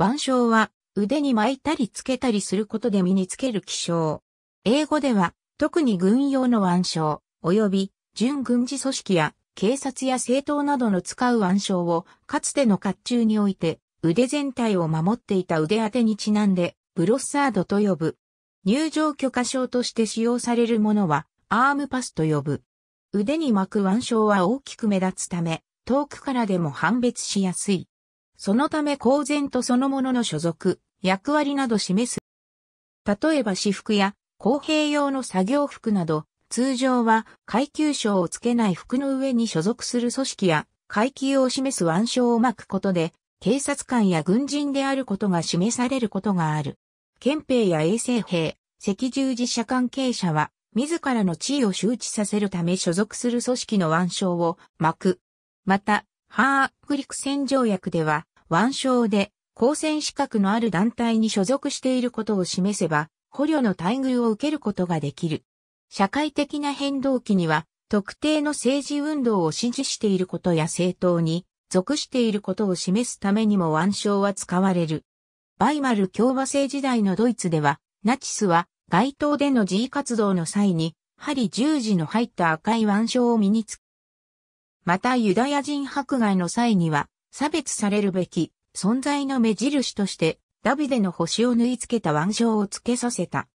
腕章は腕に巻いたりつけたりすることで身につける記章。英語では特に軍用の腕章及び準軍事組織や警察や政党などの使う腕章をかつての甲冑において腕全体を守っていた腕当てにちなんでブロッサードと呼ぶ。入場許可証として使用されるものはアームパスと呼ぶ。腕に巻く腕章は大きく目立つため遠くからでも判別しやすい。そのため公然とそのものの所属、役割など示す。例えば私服や工兵用の作業服など、通常は階級章をつけない服の上に所属する組織や階級を示す腕章を巻くことで、警察官や軍人であることが示されることがある。憲兵や衛生兵、赤十字社関係者は、自らの地位を周知させるため所属する組織の腕章を巻く。また、ハーグ陸戦条約では、腕章で公選資格のある団体に所属していることを示せば、捕虜の待遇を受けることができる。社会的な変動期には、特定の政治運動を支持していることや政党に属していることを示すためにも腕章は使われる。バイマル共和制時代のドイツでは、ナチスは街頭での示威活動の際に、針十字の入った赤い腕章を身につけ、またユダヤ人迫害の際には、差別されるべき存在の目印として、ダビデの星を縫い付けた腕章を付けさせた。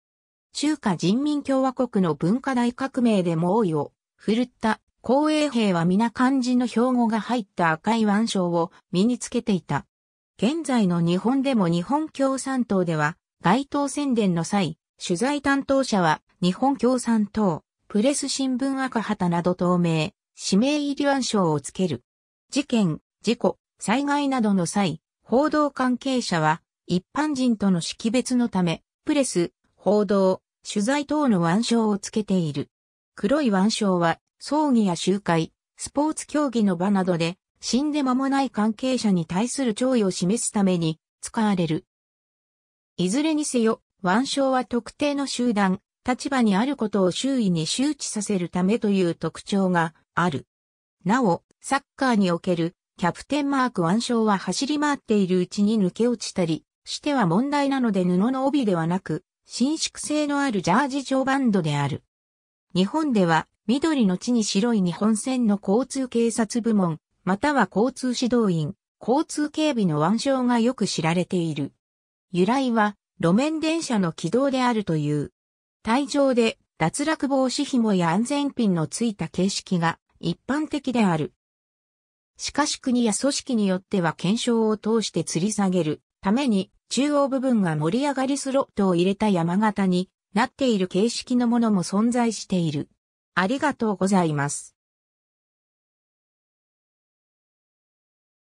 中華人民共和国の文化大革命で猛威を振るった紅衛兵は皆漢字の標語が入った赤い腕章を身につけていた。現在の日本でも日本共産党では街頭宣伝の際、取材担当者は日本共産党、プレス新聞赤旗など党名、指名入り腕章をつける。事件、事故、災害などの際、報道関係者は一般人との識別のため、プレス、報道、取材等の腕章をつけている。黒い腕章は、葬儀や集会、スポーツ競技の場などで、死んで間もない関係者に対する弔意を示すために、使われる。いずれにせよ、腕章は特定の集団、立場にあることを周囲に周知させるためという特徴がある。なお、サッカーにおける、キャプテンマーク腕章は走り回っているうちに抜け落ちたり、しては問題なので布の帯ではなく、伸縮性のあるジャージ上バンドである。日本では、緑の地に白い日本線の交通警察部門、または交通指導員、交通警備の腕章がよく知られている。由来は、路面電車の軌道であるという。帯状で、脱落防止紐や安全ピンのついた形式が一般的である。しかし国や組織によっては懸賞を通して吊り下げるために中央部分が盛り上がりスロットを入れた山形になっている形式のものも存在している。ありがとうございます。